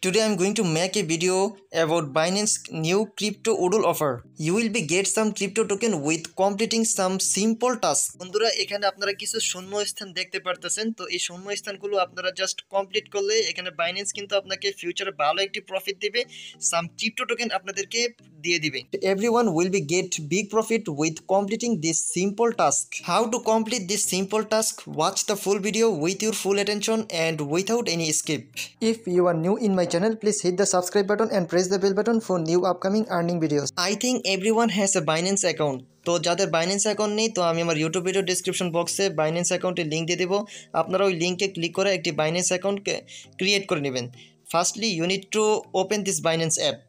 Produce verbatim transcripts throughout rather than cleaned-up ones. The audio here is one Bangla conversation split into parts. Today I'm going to make a video about Binance's new crypto Wodl offer. You will be get some crypto token with completing some simple tasks. বন্ধুরা এখানে আপনারা কিছু শূন্যস্থান দেখতে পারতেছেন, তো এই শূন্যস্থানগুলো আপনারা জাস্ট কমপ্লিট করলে এখানে Binance কিন্তু আপনাকে ফিউচারে ভালো একটি প্রফিট দিবে, সাম ক্রিপ্টো টোকেন আপনাদেরকে দিয়ে দিবে। Everyone will be get big profit with completing this simple task. How to complete this simple task? Watch the full video with your full attention and without any skip. If you are new in my channel, please hit the subscribe button and press the bell button for new upcoming earning videos. I think everyone has a Binance account. তো যাদের Binance অ্যাকাউন্ট নেই, তো আমি আমার ইউটিউব ভিডিও ডেসক্রিপশন বক্সে Binance অ্যাকাউন্টের লিংক দিয়ে দেব, আপনারা ওই লিংকে ক্লিক করে একটি Binance অ্যাকাউন্ট ক্রিয়েট করে নেবেন। Firstly, you need to open this Binance app.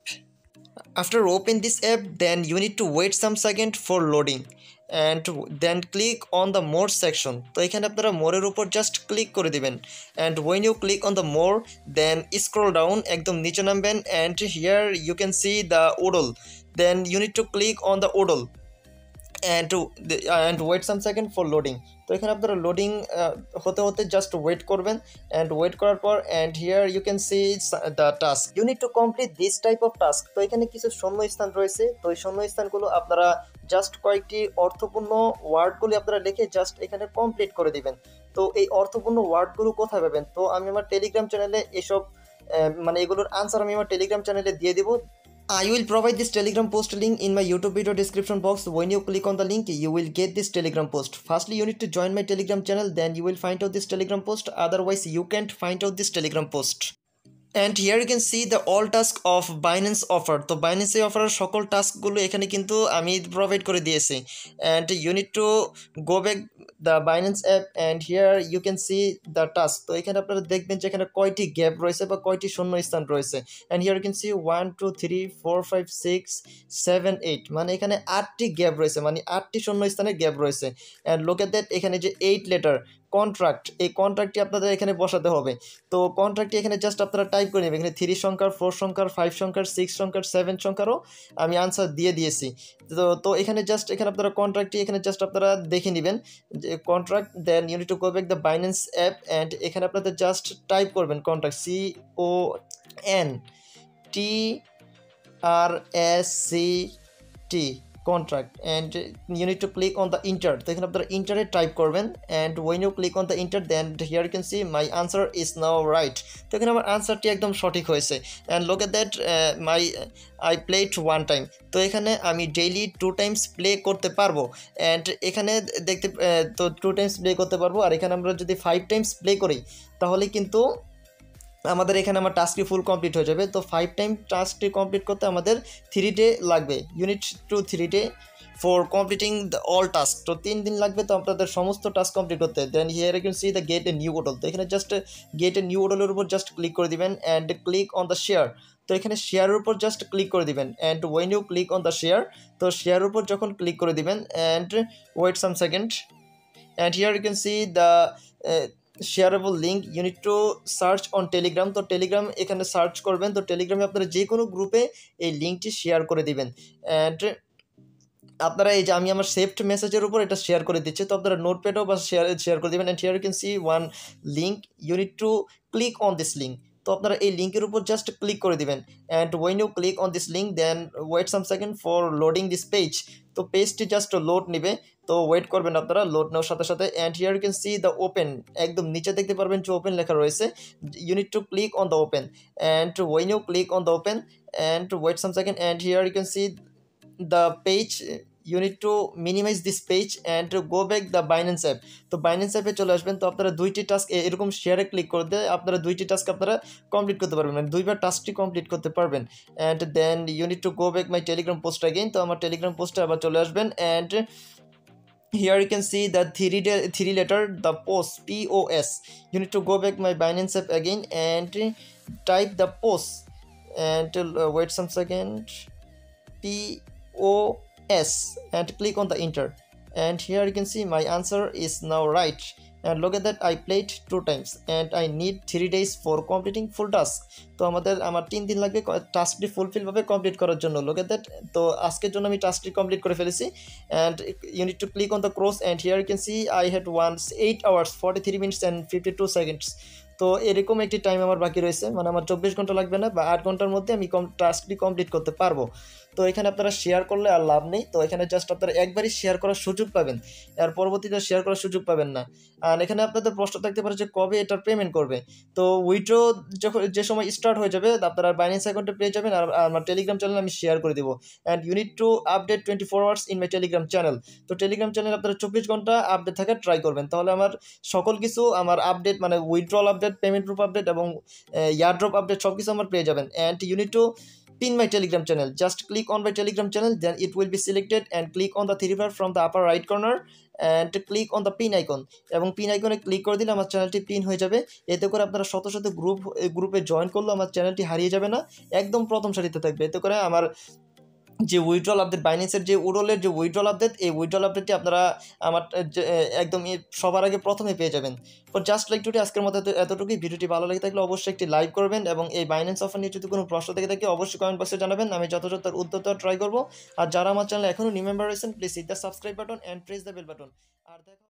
After open this app, then you need to wait some second for loading and then click on the more section. তো এখানে আপনারা মোরের উপর জাস্ট ক্লিক করে দিবেন and when you click on the more, then scroll down একদম নিচে নামবেন and here you can see the Wodl. Then you need to click on the Wodl and to and wait some second for loading. So here after loading hote hote just wait korben and wait korar por and here you can see the task. You need to complete this type of task. So ekhane kichu shonno sthan royeche, to ei shonno sthan gulo apnara just koyekti orthopurno word gulo apnara lekhe just ekhane complete kore diben. To ei orthopurno word gulo kothay paben? To ami amar telegram channel e eshob mane egulor answer ami amar telegram channel e diye debo. I will provide this Telegram post link in my YouTube video description box. When you click on the link, you will get this Telegram post. Firstly, you need to join my Telegram channel, then you will find out this Telegram post. Otherwise, you can't find out this Telegram post. And here you can see the all task of Binance offer. So Binance offer সকল task গুলো এখানে কিন্তু আমি provide করে দিয়েছি and you need to go back the Binance app and here you can see the task. তো এখানে আপনারা দেখবেন যে এখানে কয়টি গ্যাপ রয়েছে বা কয়টি শূন্য স্থান রয়েছে and here you can see one two three four five six seven eight, মানে এখানে eight টি গ্যাপ রয়েছে, মানে eight টি শূন্য স্থানের গ্যাপ রয়েছে and look at that এখানে যে eight letter কন্ট্রাক্ট, এই কন্ট্রাক্টটি আপনাদের এখানে বসাতে হবে। তো কন্ট্রাক্টটি এখানে জাস্ট আপনারা টাইপ করে নেবেন, এখানে থ্রি সংখ্যার ফোর সংখ্যার ফাইভ সংখ্যার সিক্স সংখ্যার সেভেন সংখ্যারও আমি আনসার দিয়ে দিয়েছি। তো তো এখানে জাস্ট এখানে আপনারা কন্ট্রাক্টটি এখানে জাস্ট আপনারা দেখে নেবেন যে contract, then you need to go back the Binance app and এখানে আপনাদের জাস্ট টাইপ করবেন contract C O N T R S C T contract and you need to click on the enter. So you can enter type korben and when you click on the enter, then here you can see my answer is now right. So you can answer ti ekdom shotik hoyeche and look at that uh, my I played one time. তো এখানে আমি ডেইলি two times play করতে পারবো and এখানে দেখতে তো two times play করতে পারবো আর এখানে আমরা যদি five times play করি তাহলে কিন্তু আমাদের এখানে আমার টাস্কটি ফুল কমপ্লিট হয়ে যাবে। তো ফাইভ টাইম টাস্কটি কমপ্লিট করতে আমাদের থ্রি ডে লাগবে, you need to three day for completing the all task. তো তিন দিন লাগবে তো আপনাদের সমস্ত টাস্ক কমপ্লিট করতে। Then here you can see the get a new Wodl, তো এখানে just get a new Wodl এর উপর জাস্ট ক্লিক করে দিবেন and click on the share. তো এখানে শেয়ারের উপর জাস্ট ক্লিক করে দিবেন and when you click on the share, তো শেয়ারের উপর যখন ক্লিক করে দিবেন and wait some second and here you can see the shareable link. You need to search on telegram, তো telegram এখানে সার্চ করবেন, তো telegram এ আপনারা যে কোনো গ্রুপে এই লিংকটি শেয়ার করে দিবেন and আপনারা এই যে আমি আমার সেভড মেসেজের উপর এটা শেয়ার করে দিচ্ছি, তো আপনারা নোটপ্যাডও বা শেয়ার শেয়ার করে দিবেন and here you can see one link, you need to click on this link. তো আপনারা এই লিংকের উপর জাস্ট ক্লিক করে দিবেন and when you click on this link, then wait some second for loading this page. তো পেজটি জাস্ট লোড নেবে, তো ওয়েট করবেন আপনারা লোড নেওয়ার সাথে সাথে and here you can see the open, একদম নিচে দেখতে পারবেন যে ওপেন লেখা রয়েছে, you need to click on the open and when you click on the open and wait some second and here you can see the page, you need to minimize this page and go back the Binance app. তো Binance app এ চলে আসবেন, তো আপনারা দুইটি টাস্ক এরকম শেয়ারে ক্লিক করে দিয়ে আপনারা দুইটি টাস্ক আপনারা কমপ্লিট করতে পারবেন, মানে দুইবার টাস্কটি কমপ্লিট করতে পারবেন and then you need to go back my Telegram post again, তো আমার টেলিগ্রাম পোস্টে আবার চলে আসবেন and here you can see the three day three letter the post P O S. You need to go back my Binance app again and type the post and uh, wait some second P O S and click on the enter and here you can see my answer is now right and look at that I played two times and I need three days for completing full task. তো আমাদের আমার তিন দিন লাগবে টাস্কটি ফুলফিল ভাবে কমপ্লিট করার জন্য, look at that. তো আজকের জন্য আমি টাস্কটি কমপ্লিট করে ফেলেছি and you need to click on the cross and here you can see I had once eight hours forty-three minutes and fifty-two seconds. তো এরকম একটি টাইম আমার বাকি রয়েছে, মানে আমার চব্বিশ ঘন্টা লাগবে না বা আট ঘন্টার মধ্যে আমি কম টাস্কটি কমপ্লিট করতে পারবো। তো এখানে আপনারা শেয়ার করলে আর লাভ নেই, তো এখানে জাস্ট আপনারা একবারই শেয়ার করার সুযোগ পাবেন, আর পরবর্তীতে শেয়ার করার সুযোগ পাবেন না। আর এখানে আপনাদের প্রশ্ন থাকতে পারে যে কবে এটার পেমেন্ট করবে। তো উইথড্র যখন যে সময় স্টার্ট হয়ে যাবে আপনারা বাইন্যান্স অ্যাকাউন্টে পেয়ে যাবেন, আর আমার টেলিগ্রাম চ্যানেলে আমি শেয়ার করে দেবো। And you need to update twenty four hours in my Telegram channel. তো টেলিগ্রাম চ্যানেল আপনারা চব্বিশ ঘন্টা আপডেট থাকার ট্রাই করবেন, তাহলে আমার সকল কিছু আমার আপডেট মানে withdrawal update, payment proof update এবং ইয়ারড্রপ আপডেট সব কিছু আমার পেয়ে যাবেন। And you need to pin my telegram channel, just click on my telegram channel, then it will be selected and click on the three bar from the upper right corner and click on the pin icon, এবং পিন আইকনে ক্লিক করে দিলে আমার চ্যানেলটি পিন হয়ে যাবে। এতে করে আপনারা শত শত গ্রুপ গ্রুপে জয়েন করলে আমার চ্যানেলটি হারিয়ে যাবে না, একদম প্রথম সারিতে থাকবে। এতে করে আমার যে উইথড্রল আপডেট, বাইন্যান্সের যে ওডলের যে উইথড্রল আপডেট, এই উইথড্রল আপডেটটি আপনারা আমার একদম সবার আগে প্রথমে পেয়ে যাবেন। তো জাস্ট লাইক টুডে আজকের মতো এতটুকুই। ভিডিওটি ভালো লাগে থাকলে অবশ্যই একটি লাইক করবেন, এবং এই বাইন্যান্স অফার নিয়ে যদি কোনো প্রশ্ন থেকে থাকে অবশ্যই কমেন্ট বক্সে জানাবেন, আমি যথাযথ উদ্যত ট্রাই করবো। আর যারা আমার চ্যানেল এখনও নিউ মেম্বার রয়েছেন, please hit the subscribe button and press the bell button. R